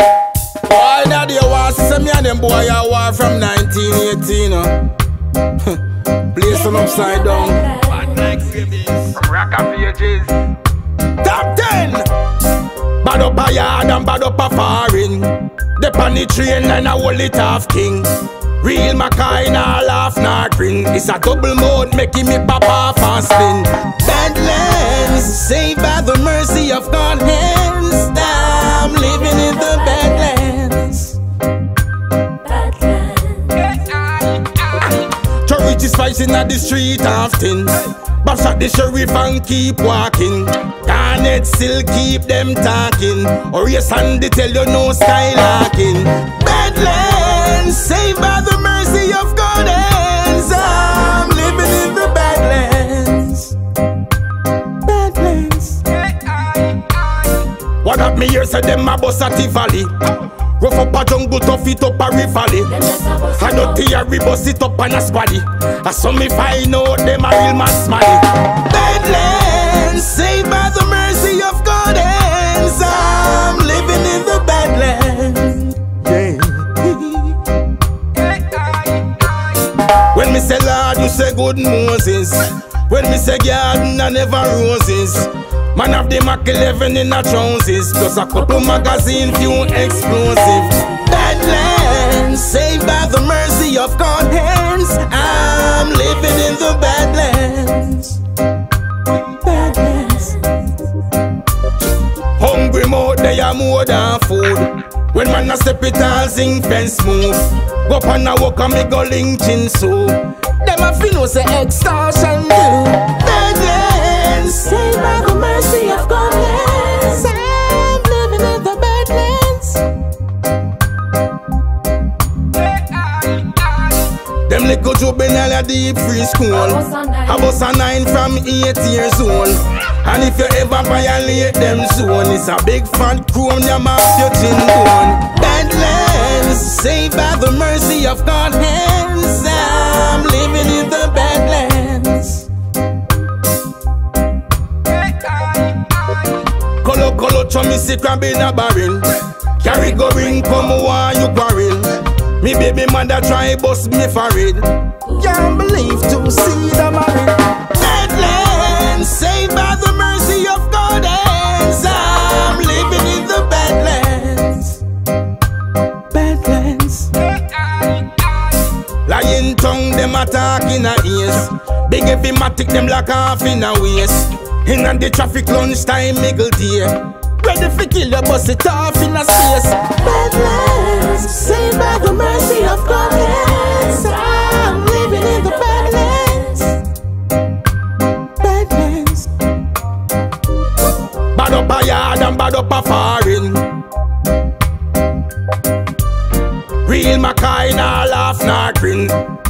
Why not you want to me and them boy I war from 1918? Place them upside down. Bad Lands from Rock of Ages. Top 10! Bad up a yard and bad up a foreign. The panny train and I hold it half king. Real Mackay nah laugh nah grin. It's a double mode making me pop off and spin. Bad lands, saved by the mercy of God. Hands down, living in the bad lands. Bad lands. Charity fighting at the street often. But shot the sheriff and keep walking. Garnet still keep them talking. Or yes, and they tell you no skylarking. Bad lands, saved by the mercy of God. Hands, I'm living in the bad lands. Bad lands. What up me here said them a bust at the valley. Rough up a jungle, tough it up a rivally. I know theory, bust it up and a squally. I saw me find out them a real mass money. Bad lands, saved by the mercy of God. Hands, I'm living in the bad lands. Yeah. When me say Lord, you say good Moses. When me say garden, I never roses. Man of the Mac 11 in the trousers, plus a couple magazine, few explosives. Bad lands, saved by the mercy of God. Hands, I'm living in the bad lands. Bad lands. Hungry mouth, they are more than food. When man a step it all, sing fence move. Go up and a walk and me go link chin so. Them a fin was a extortion do. Bad lands, saved by the mercy of God. Hands, I'm living in the bad lands. Them little juvenile a deep free school. I was a 9 from 8 years old. And if you ever violate them zone, it's a big fat crown your mouth your chin down. Bad lands, saved by the mercy of God. Hands, I'm living in the bad lands. Colo cho me sick and be na barren. Carry go ring, come why you quarrel. Me baby mother try bust me for it. Can't believe to see the married. Bad lands, saved by the mercy of God. Hands, I'm living in the bad lands. Bad lands. Lying tongue, them attack in a ears. Big epimatic, them like half in a waist. In on the traffic lunchtime, miggle dear. Ready for kill your bus it off in a space. Bad lands, saved by the mercy of God. Hands, I'm living in the bad lands. Bad lands. Bad up a yard and bad up a foreign. Real Mackay nah laugh nah grin.